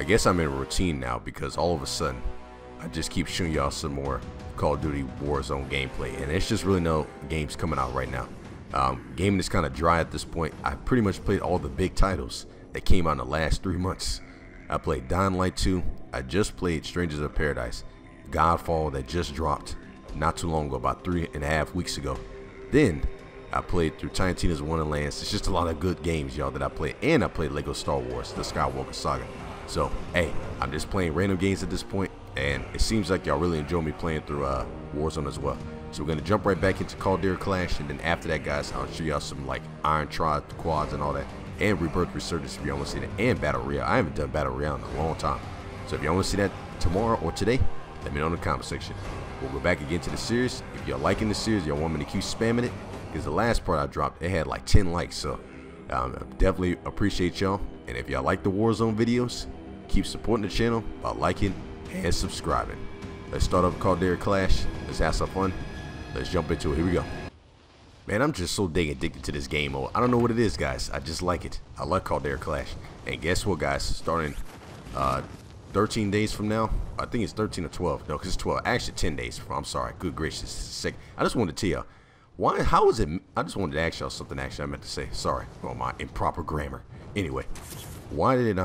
I guess I'm in a routine now because all of a sudden I just keep showing y'all some more Call of Duty Warzone gameplay, and it's just really no games coming out right now. Gaming is kind of dry at this point. I pretty much played all the big titles that came out in the last 3 months. I played Dying Light 2. I just played Strangers of Paradise. Godfall that just dropped not too long ago, about 3.5 weeks ago. Then I played through Tiny Tina's Wonderlands. It's just a lot of good games, y'all, that I played. And I played LEGO Star Wars The Skywalker Saga. So, hey, I'm just playing random games at this point, and it seems like y'all really enjoy me playing through Warzone as well. So we're going to jump right back into Caldera Clash, and then after that, guys, I'll show y'all some like Iron Trot, Quads, and all that, and Rebirth Resurgence if y'all want to see that, and Battle Royale. I haven't done Battle Royale in a long time. So if y'all want to see that tomorrow or today, let me know in the comment section. We'll go back again to the series. If y'all liking the series, y'all want me to keep spamming it, because the last part I dropped, it had like 10 likes, so I definitely appreciate y'all. And if y'all like the Warzone videos, keep supporting the channel by liking and subscribing. Let's start up Caldera Clash. Let's have some fun. Let's jump into it. Here we go. Man, I'm just so dang addicted to this game mode. I don't know what it is, guys. I just like it. I like Caldera Clash. And guess what, guys? Starting 13 days from now, I think it's 13 or 12. No, because it's 12. Actually, 10 days from. I'm sorry. Good gracious. Second. I just wanted to tell y'all. Why? How is it? I just wanted to ask y'all something. Actually, I meant to say. Sorry. Oh, my improper grammar. Anyway, why did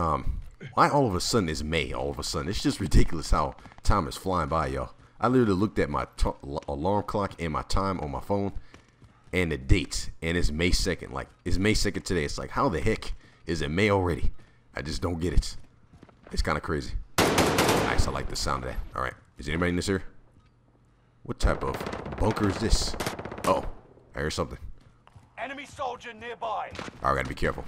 why all of a sudden is May? All of a sudden, it's just ridiculous how time is flying by, y'all. I literally looked at my alarm clock and my time on my phone and the dates, and it's May 2nd. Like, it's May 2nd today. It's like, how the heck is it May already? I just don't get it. It's kind of crazy. Nice, I like the sound of that. All right, is anybody in this here? What type of bunker is this? Uh oh, I hear something. Enemy soldier nearby. All right, gotta be careful.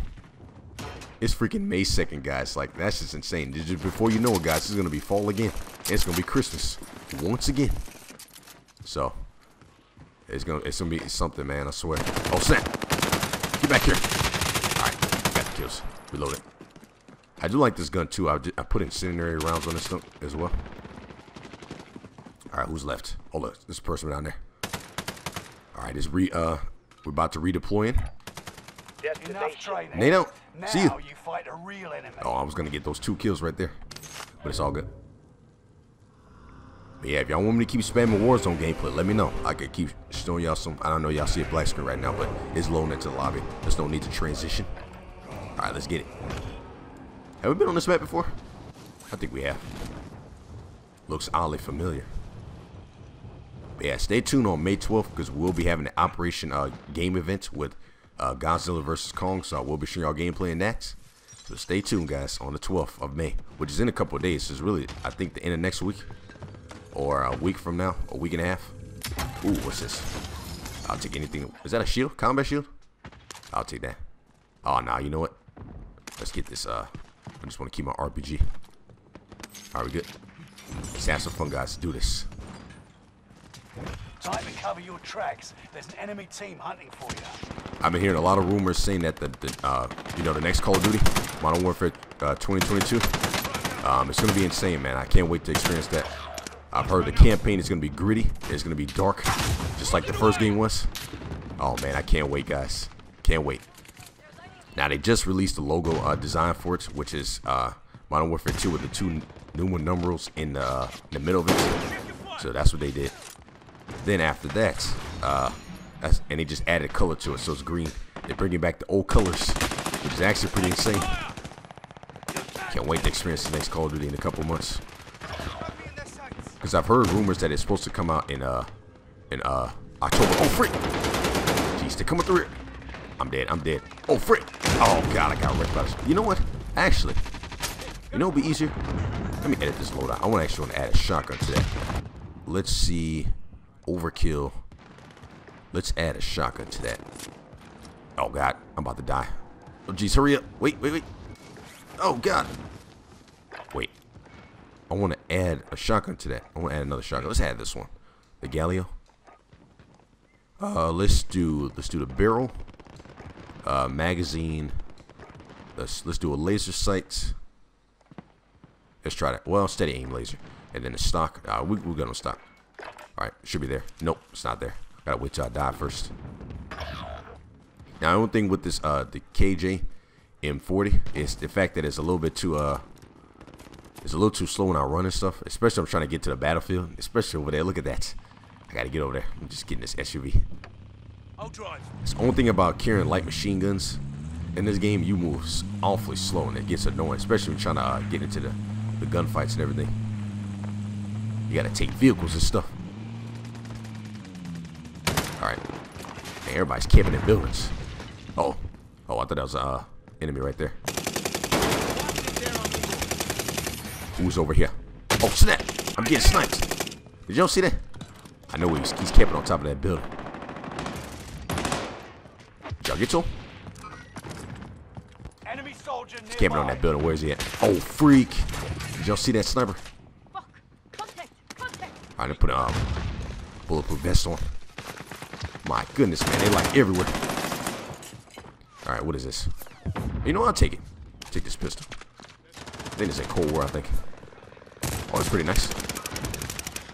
It's freaking May 2nd, guys. Like, that's just insane. Just before you know it, guys, it's gonna be fall again. It's gonna be Christmas once again. So it's gonna be something, man. I swear. Oh snap! Get back here. All right, got the kills. Reload it. I do like this gun too. I put incendiary rounds on this thing as well. All right, who's left? Oh look, this person down there. All right, it's we're about to redeploy in. NATO. See you. Oh, I was gonna get those 2 kills right there, but it's all good. But yeah, if y'all want me to keep spamming Warzone gameplay, let me know. I could keep showing y'all some. I don't know y'all see a black screen right now, but it's loading into the lobby. There's no need to transition. All right, let's get it. Have we been on this map before? I think we have. Looks oddly familiar. But yeah, stay tuned on May 12th because we'll be having an Operation game event with Godzilla versus Kong, so I will be showing y'all gameplay in that. So stay tuned, guys, on the 12th of May, which is in a couple of days. So it's really, I think, the end of next week, or a week from now, a week and a half. Ooh, what's this? I'll take anything. Is that a shield? Combat shield? I'll take that. Oh, nah, you know what? Let's get this. I just want to keep my RPG. All right, we good. Let's have some fun, guys. Do this. Time to cover your tracks. There's an enemy team hunting for you. I've been hearing a lot of rumors saying that the next Call of Duty, Modern Warfare 2022, it's gonna be insane, man. I can't wait to experience that. I've heard the campaign is gonna be gritty. It's gonna be dark, just like the first game was. Oh man, I can't wait, guys. Can't wait. Now they just released the logo design for it, which is Modern Warfare 2 with the 2 numerals in the middle of it. So that's what they did. Then after that, and they just added color to it, so it's green. They're bringing back the old colors, which is actually pretty insane. Can't wait to experience the next Call of Duty in a couple months. Because I've heard rumors that it's supposed to come out in October. Oh frick! Jeez, they're coming through it. I'm dead. I'm dead. Oh frick! Oh god, I got wrecked by this. You know what? Actually, you know what would be easier? Let me edit this loadout. I want to actually add a shotgun to that. Let's see. Overkill. Let's add a shotgun to that. Oh god, I'm about to die. Oh geez, hurry up. Wait, wait, wait. Oh god. Wait. I want to add a shotgun to that. I want to add another shotgun. Let's add this one. The Galil. Let's do the barrel. Magazine. Let's do a laser sight. Let's try that. Well, steady aim laser. And then the stock. We're gonna stock. Alright, should be there. Nope, it's not there. Gotta wait till I die first. Now, I don't think with this, the KJ M40 is the fact that it's a little bit too It's a little too slow when I run and stuff, especially I'm trying to get to the battlefield, especially over there. Look at that. I gotta get over there. I'm just getting this SUV. I'll drive. It's the only thing about carrying light machine guns in this game, you move awfully slow and it gets annoying, especially when trying to get into the gunfights and everything. You gotta take vehicles and stuff. Alright. Everybody's camping in buildings. Oh. Oh, I thought that was an enemy right there. Who's over here? Oh, snap! I'm getting sniped. Did y'all see that? I know he's camping on top of that building. Did y'all get to him? He's camping on that building. Where is he at? Oh, freak! Did y'all see that sniper? Alright, they put a bulletproof vest on. My goodness, man, they like everywhere. Alright, what is this? You know what? I'll take it. Take this pistol. I think it's a Cold War, I think. Oh, it's pretty nice.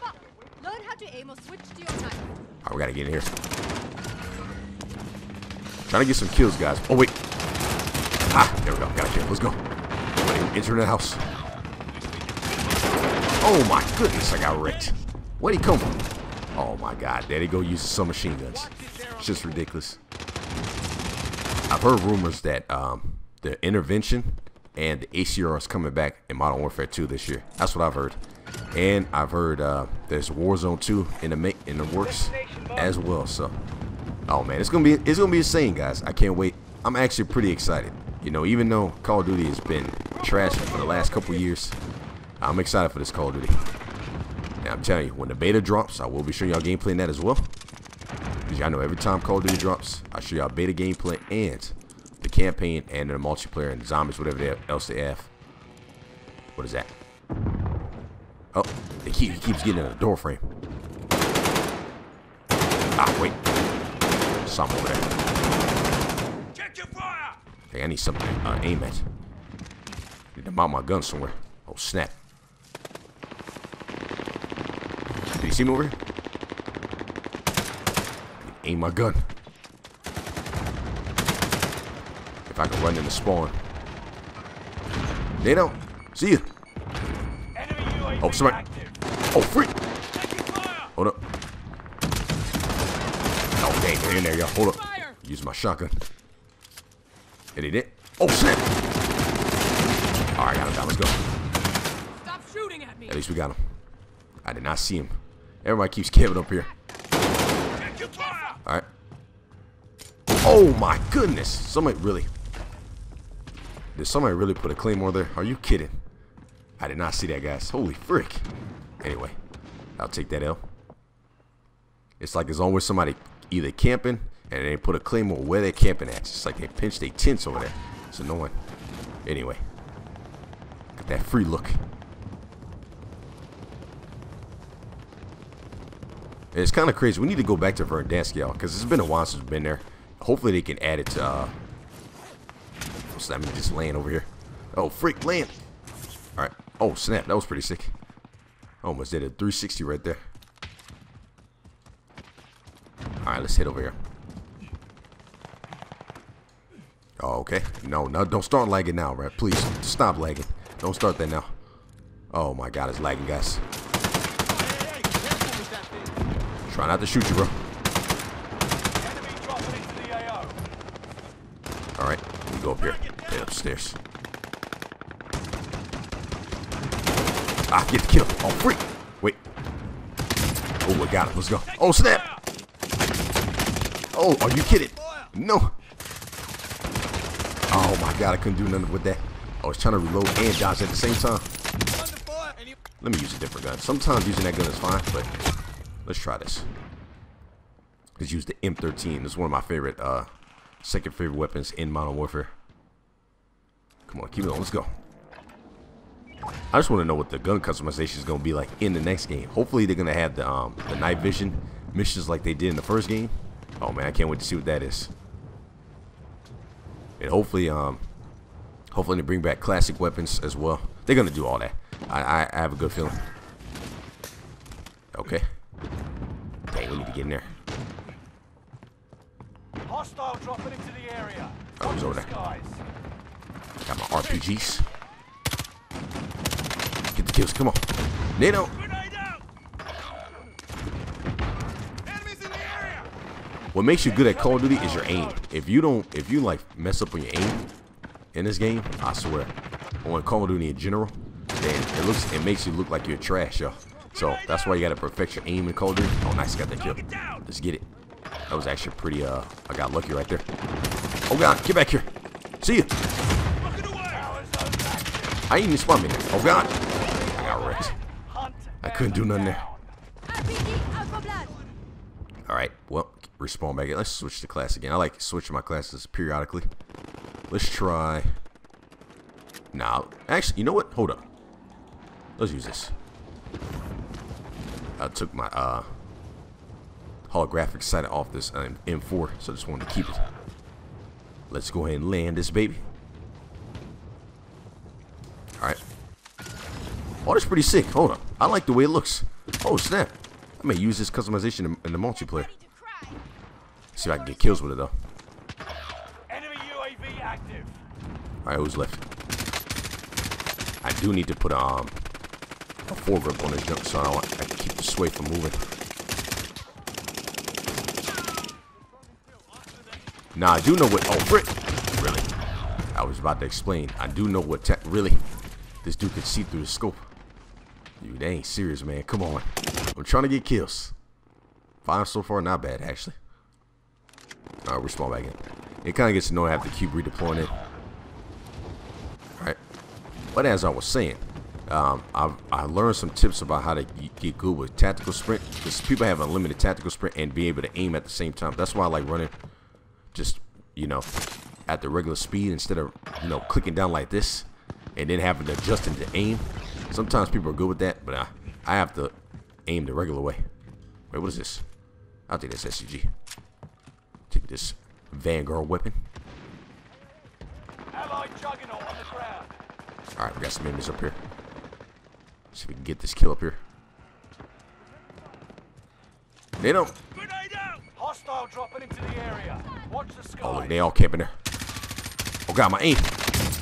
Alright, we gotta get in here. Trying to get some kills, guys. Oh, wait. Ah, there we go. Got a kill. Let's go. Enter the house. Oh, my goodness. I got wrecked. Where'd he come from? Oh, my God. There they go using some machine guns. It's just ridiculous. I've heard rumors that the Intervention and the ACR is coming back in Modern Warfare 2 this year. That's what I've heard. And I've heard there's Warzone 2 in the works as well. So, oh man, it's gonna be insane, guys. I can't wait. I'm actually pretty excited. You know, even though Call of Duty has been trash for the last couple years, I'm excited for this Call of Duty. And I'm telling you, when the beta drops, I will be showing y'all gameplay in that as well. Because y'all know every time Call of Duty drops, I show y'all beta gameplay and the campaign and the multiplayer and zombies, whatever else they have. What is that? Oh, he keeps getting in the door frame. Ah, wait. Something over there. Check your fire. Hey, I need something to aim at. I need to mount my gun somewhere. Oh, snap. Did you see me over here? Aim my gun. If I can run into spawn. They don't. See you. Oh, somebody. Oh, freak. Hold up. Oh, dang. They're in there, y'all. Hold up. Use my shotgun. And he did. Oh, snap. Alright, got him down. Let's go. Stop shooting at me. At least we got him. I did not see him. Everybody keeps camping up here. Alright. Oh, my goodness. Somebody really. Did somebody really put a claymore there? Are you kidding? I did not see that, guys. Holy frick. Anyway, I'll take that L. It's like there's always somebody either camping and they put a claymore where they're camping at. It's like they pinch their tents over there. It's annoying. Anyway, got that free look. And it's kind of crazy. We need to go back to Verdansk, y'all, because it's been a while since we've been there. Hopefully they can add it to what's that? I mean, just land over here. Oh, freak, land. Alright. Oh, snap. That was pretty sick. I almost did a 360 right there. Alright, let's head over here. Oh, okay. No, don't start lagging now, right? Please, stop lagging. Don't start that now. Oh, my God. It's lagging, guys. Try not to shoot you, bro. Alright. We go up here. Head upstairs. Ah, get the kill. Oh, freak. Wait. Oh, I got him. Let's go. Oh, snap. Oh, are you kidding? No. Oh, my God. I couldn't do nothing with that. I was trying to reload and dodge at the same time. Let me use a different gun. Sometimes using that gun is fine, but let's try this. Let's use the M13. This is one of my favorite, second favorite weapons in Modern Warfare. Come on. Keep it on. Let's go. I just want to know what the gun customization is going to be like in the next game. Hopefully they're going to have the night vision missions like they did in the first game. Oh man, I can't wait to see what that is. And hopefully they bring back classic weapons as well. They're going to do all that. I have a good feeling. Okay. Dang, we need to get in there. Hostile dropping into the area. Oh, he's over there. Got my RPGs. the kills. Come on. Nino. What makes you good at Call of Duty is your aim. If you like mess up on your aim in this game, I swear, on Call of Duty in general, then it makes you look like you're trash, y'all. So that's why you gotta perfect your aim in Call of Duty. Oh, nice, got that kill. Let's get it. That was actually pretty. I got lucky right there. Oh God, get back here. See ya. I ain't even spawned me there. Oh God, I got wrecked. I couldn't do nothing there. All right, well. Respawn back in. Let's switch the class again. I like switching my classes periodically. Let's try. Nah, actually, you know what? Hold up. Let's use this. I took my holographic sight off this M4, so I just wanted to keep it. Let's go ahead and land this baby. All right. Oh, that's pretty sick. Hold up. I like the way it looks. Oh snap! I may use this customization in the multiplayer. See if I can get kills with it though. Enemy UAV active. All right, who's left? I do need to put a foregrip on this jump so I can keep the sway from moving. Now I do know what. Oh, frick! Really? I was about to explain. I do know what. Really? This dude could see through the scope. Dude, they ain't serious, man. Come on. I'm trying to get kills. 5 so far, not bad actually. Alright, respawn back in. It kind of gets annoying after keep redeploying it. Alright. But as I was saying, I learned some tips about how to get good with tactical sprint. Because people have unlimited tactical sprint and be able to aim at the same time. That's why I like running just, you know, at the regular speed instead of, you know, clicking down like this and then having to adjust into aim. Sometimes people are good with that, but I have to aim the regular way. Wait, what is this? I think that's SCG. Take this Vanguard weapon. Alright, we got some enemies up here. See if we can get this kill up here. They don't. Hostile dropping into the area. Watch the sky. Oh, look, they all camping there. Oh God, my aim.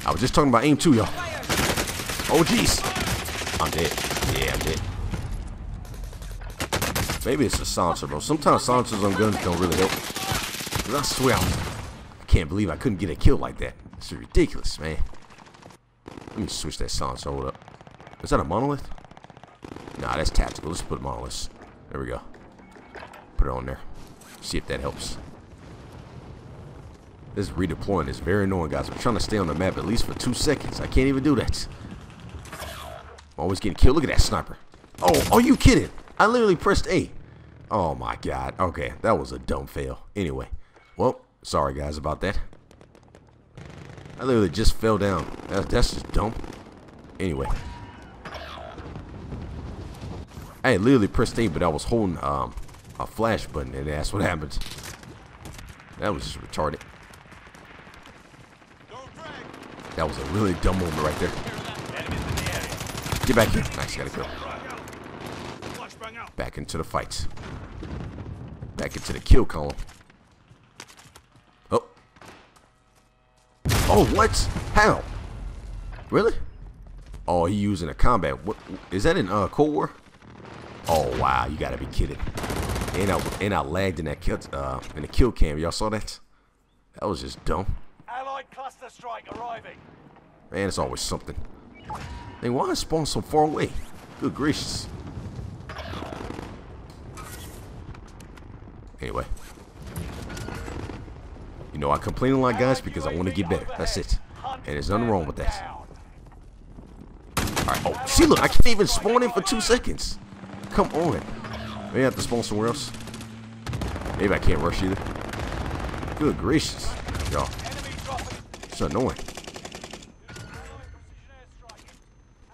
I was just talking about aim too, y'all. Oh jeez. I'm dead. Yeah, I'm dead. Maybe it's a silencer, bro. Sometimes silencers on guns don't really help. I swear, I can't believe I couldn't get a kill like that. It's ridiculous, man. Let me switch that silencer. Hold up. Is that a monolith? Nah, that's tactical. Let's put monoliths. There we go. Put it on there. See if that helps. This redeploying is very annoying, guys. I'm trying to stay on the map at least for 2 seconds. I can't even do that. I'm always getting killed. Look at that sniper. Oh, are you kidding? I literally pressed A. Oh my God. Okay, that was a dumb fail. Anyway. Well, sorry guys about that. I literally just fell down. That's just dumb. Anyway, I literally pressed A, but I was holding a flash button, and that's what happens. That was just retarded. That was a really dumb moment right there. Get back here! Nice, gotta go. Back into the fights. Back into the kill column. Oh, what? How? Really? Oh, he using a combat. What is that in Cold War? Oh wow, you gotta be kidding! And I lagged in that kill, in the kill cam. Y'all saw that? That was just dumb. Allied cluster strike arriving. Man, it's always something. Then why is spawn so far away? Good gracious. Anyway. You know, I complain a lot, guys, because I want to get better. That's it. And there's nothing wrong with that. Alright. Oh, see, look. I can't even spawn in for 2 seconds. Come on. Maybe I have to spawn somewhere else. Maybe I can't rush either. Good gracious. Y'all. It's annoying.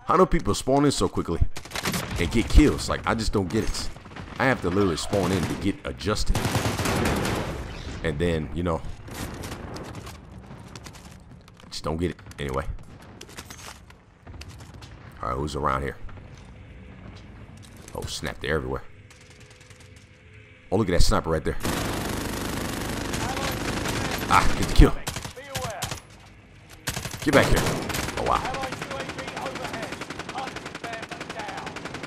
How do people spawn in so quickly and get kills? Like, I just don't get it. I have to literally spawn in to get adjusted. And then, you know... Don't get it anyway. All right, who's around here? Oh snap! They're everywhere. Oh, look at that sniper right there. Ah, get the kill. Get back here. Oh wow.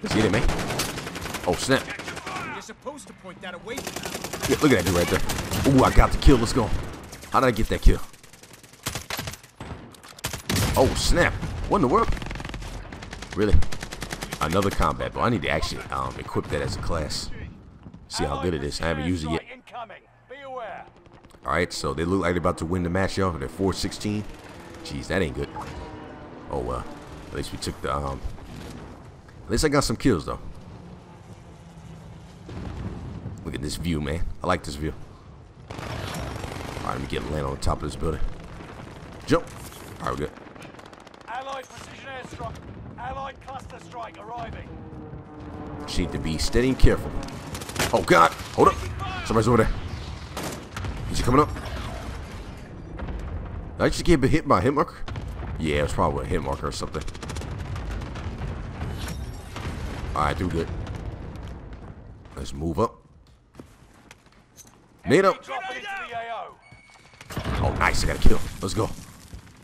Is he hitting me? Oh, snap. You're supposed to point that away from now. Yeah, look at that dude right there. Ooh, I got the kill. Let's go. How did I get that kill? Oh, snap. What in the world? Really? Another combat, but I need to actually equip that as a class. See how good it is. I haven't used it yet. Alright, so they look like they're about to win the match, y'all. They're 4-16. Jeez, that ain't good. Oh, well. At least we took the... at least I got some kills, though. Look at this view, man. I like this view. Alright, let me get land on the top of this building. Jump! Alright, we're good. Allied precision airstrike. Allied cluster strike arriving. Just need to be steady and careful. Oh, God! Hold up! Somebody's over there. Is he coming up? Did I just get hit by a hit marker? Yeah, it was probably a hit marker or something. Alright, do good. Let's move up. Nade up! Oh, nice. I got a kill. Let's go.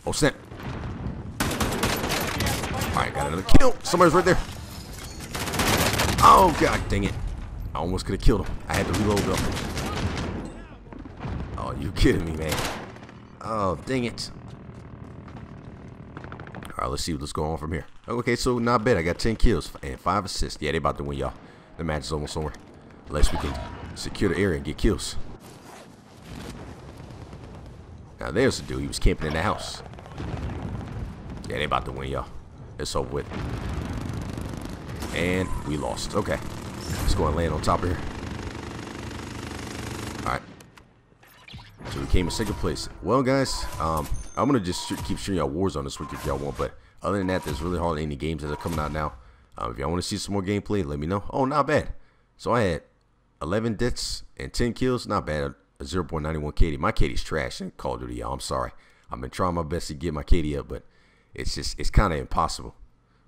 Oh, snap. Alright, got another kill. Somebody's right there. Oh, God dang it. I almost could have killed him. I had to reload though. You kidding me, man? Oh, dang it. Alright, let's see what's going on from here. Okay, so not bad. I got 10 kills and 5 assists. Yeah, they about to win, y'all. The match is almost over. Unless we can secure the area and get kills. Now, there's the dude. He was camping in the house. Yeah, they about to win, y'all. It's over with. And we lost. Okay. Let's go and land on top of here. So we came in second place. Well, guys, I'm going to just keep shooting y'all Warzone this week if y'all want. But other than that, there's really hardly any games that are coming out now. If y'all want to see some more gameplay, let me know. Oh, not bad. So I had 11 deaths and 10 kills. Not bad. A 0.91 KD. My KD's trash in Call of Duty, y'all. I'm sorry. I've been trying my best to get my KD up, but it's just, it's kind of impossible.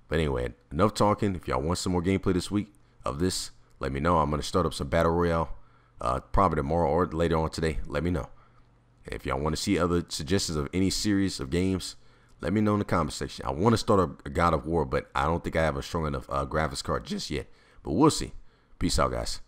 But anyway, enough talking. If y'all want some more gameplay this week of this, let me know. I'm going to start up some Battle Royale probably tomorrow or later on today. Let me know. If y'all want to see other suggestions of any series of games, let me know in the comment section. I want to start a God of War, but I don't think I have a strong enough graphics card just yet. But we'll see. Peace out, guys.